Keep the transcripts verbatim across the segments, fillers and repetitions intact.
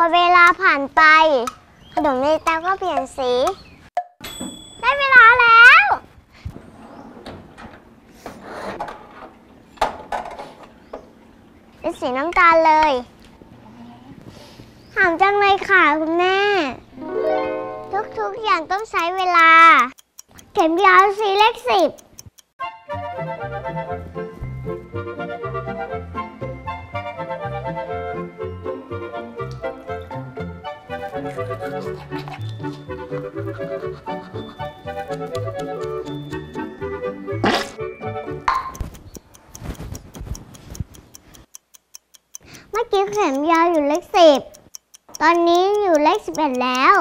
พอเวลาผ่านไปขนมในเตาก็เปลี่ยนสีได้เวลาแล้วเป็นสีน้ำตาลเลยหอมจังเลยค่ะคุณแม่ทุกๆอย่างต้องใช้เวลาเข็มยาวสีเลขสิบเข็มยาวอยู่เลขสิบตอนนี้อยู่เลขสิบเอ็ดแล้ว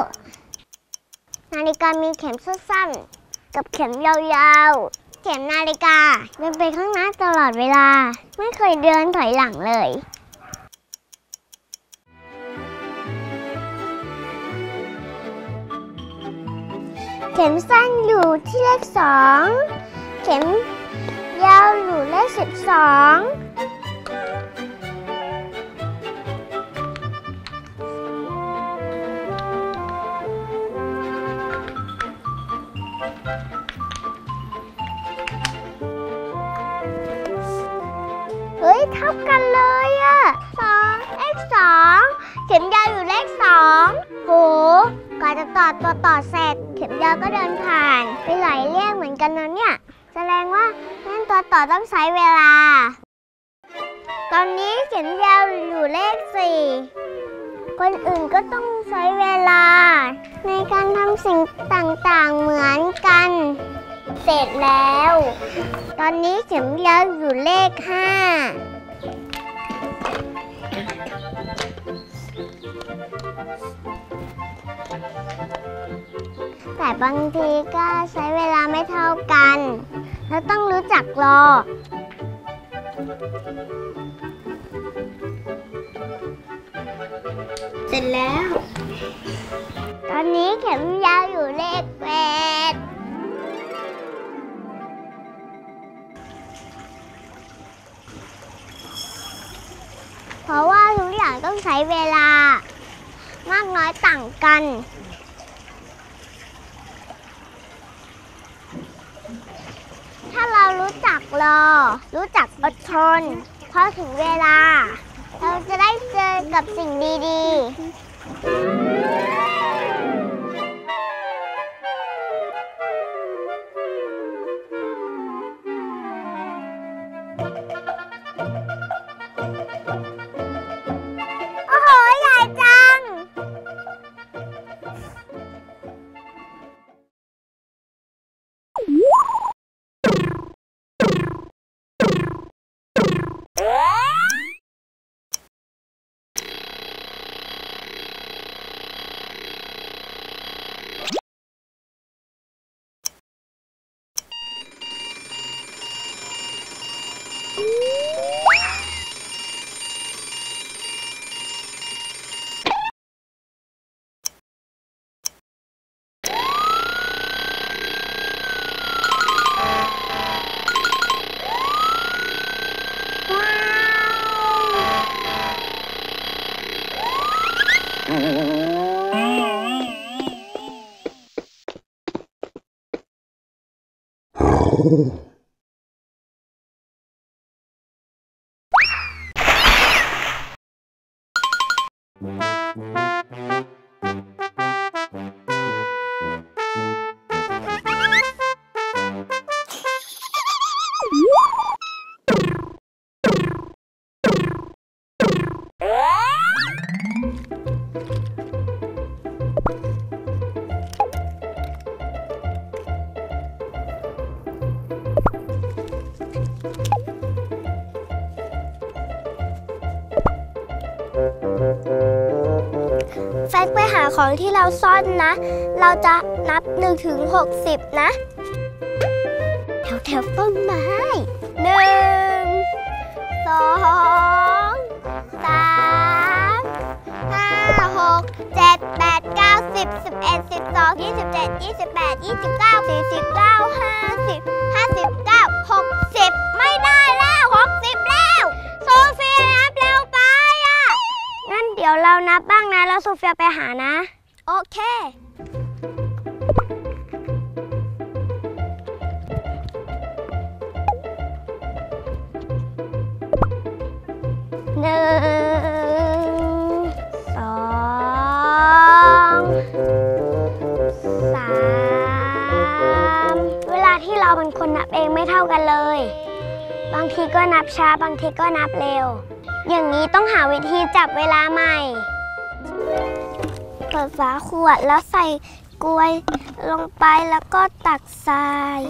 นาฬิกามีเข็มสั้นๆกับเข็มยาวๆเข็มนาฬิกาเดินไปข้างหน้าตลอดเวลาไม่เคยเดินถอยหลังเลยเข็มสั้นอยู่ที่เลขสองเข็มยาวอยู่เลขสิบสองเท่ากันเลยอะสองเลขสองเข็มยาวอยู่เลขสองโหก่อนจะต่อตัวต่อเสร็จเข็มยาวก็เดินผ่านไปหลายเรื่องเหมือนกันนะเนี่ยแสดงว่างั้นตัวต่อต้องใช้เวลาตอนนี้เข็มยาวอยู่เลขสี่คนอื่นก็ต้องใช้เวลาในการทำสิ่งต่างๆเหมือนกันเสร็จแล้วตอนนี้เข็มยาวอยู่เลขห้าแต่บางทีก็ใช้เวลาไม่เท่ากันแล้วต้องรู้จักรอเสร็จแล้วตอนนี้เข็มยาวอยู่เลขแปดเพราะว่าทุกอย่างต้องใช้เวลามากน้อยต่างกันถ้าเรารู้จักรอรู้จักอดทนพอถึงเวลาเราจะได้เจอกับสิ่งดีๆ ของที่เราซ่อนนะเราจะนับหนึ่งถึงหกสิบนะแถวแถวต้นไม้หนึ่ง สอง สาม ห้า หก เจ็ด แปด เก้า สิบ สิบเอ็ด สิบสอง ยี่สิบเจ็ด ยี่สิบแปด ยี่สิบเก้า สี่สิบ ห้าสิบ ห้าสิบเก้า หกสิบเดี๋ยวเรานับบ้างนะแล้วโซเฟียไปหานะโอเคหนึ่งสองสามเวลาที่เราเป็นคนนับเองไม่เท่ากันเลยบางทีก็นับช้าบางทีก็นับเร็วอย่างนี้ต้องหาวิธีจับเวลาใหม่เปิดฝาขวดแล้วใส่กลวยลงไปแล้วก็ตักทราย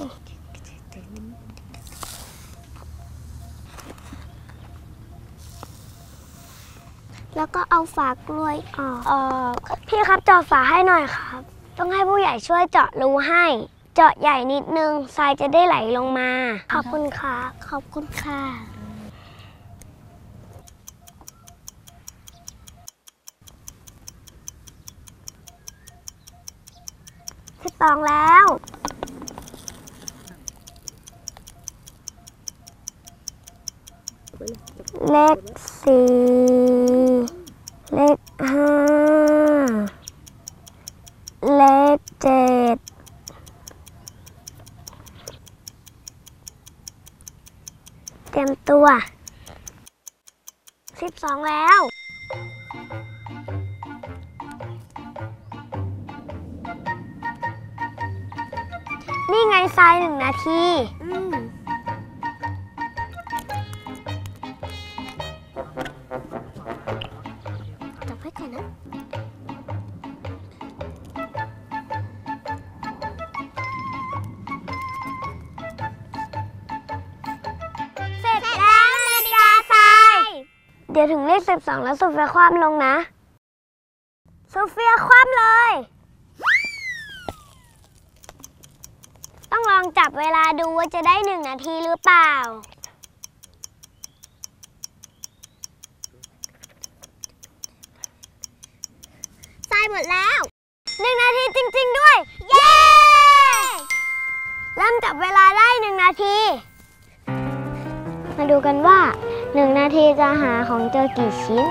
แล้วก็เอาฝากลวยออกออกพี่ครับเจาะฝาให้หน่อยครับต้องให้ผู้ใหญ่ช่วยเจาะรูให้เจาะใหญ่นิดนึงทรายจะได้ไหลลงมาขอบคุณค่ะขอบคุณค่ะตองแล้วเลขสี่เลขห้าเลขเจ็ดเตรียมตัวสิบสองแล้วนี่ไงทรายหนึ่งนาทีจับไว้ก่อนนะเสร็จแล้วนาฬิกาทรายเดี๋ยวถึงเลขสิบสองแล้วโซเฟียคว่ำลงนะโซเฟียคว่ำเลยลองจับเวลาดูว่าจะได้หนึ่งนาทีหรือเปล่าทรายหมดแล้วหนึ่งนาทีจริงๆด้วยเย้ yeah! เริ่มจับเวลาได้หนึ่งนาทีมาดูกันว่าหนึ่งนาทีจะหาของเจอกี่ชิ้น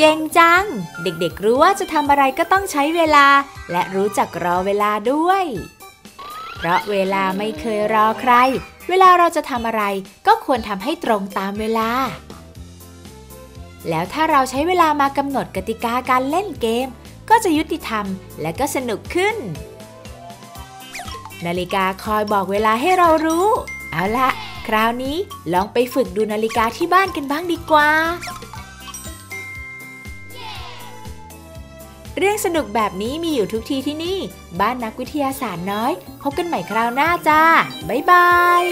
เก่งจังเด็กๆรู้ว่าจะทำอะไรก็ต้องใช้เวลาและรู้จักรอเวลาด้วย เพราะเวลาไม่เคยรอใครเวลาเราจะทำอะไรก็ควรทำให้ตรงตามเวลาแล้วถ้าเราใช้เวลามากำหนดกติกาการเล่นเกมก็จะยุติธรรมและก็สนุกขึ้นนาฬิกาคอยบอกเวลาให้เรารู้เอาละคราวนี้ลองไปฝึกดูนาฬิกาที่บ้านกันบ้างดีกว่าเรื่องสนุกแบบนี้มีอยู่ทุกทีที่นี่บ้านนักวิทยาศาสตร์น้อยพบกันใหม่คราวหน้าจ้าบ๊ายบาย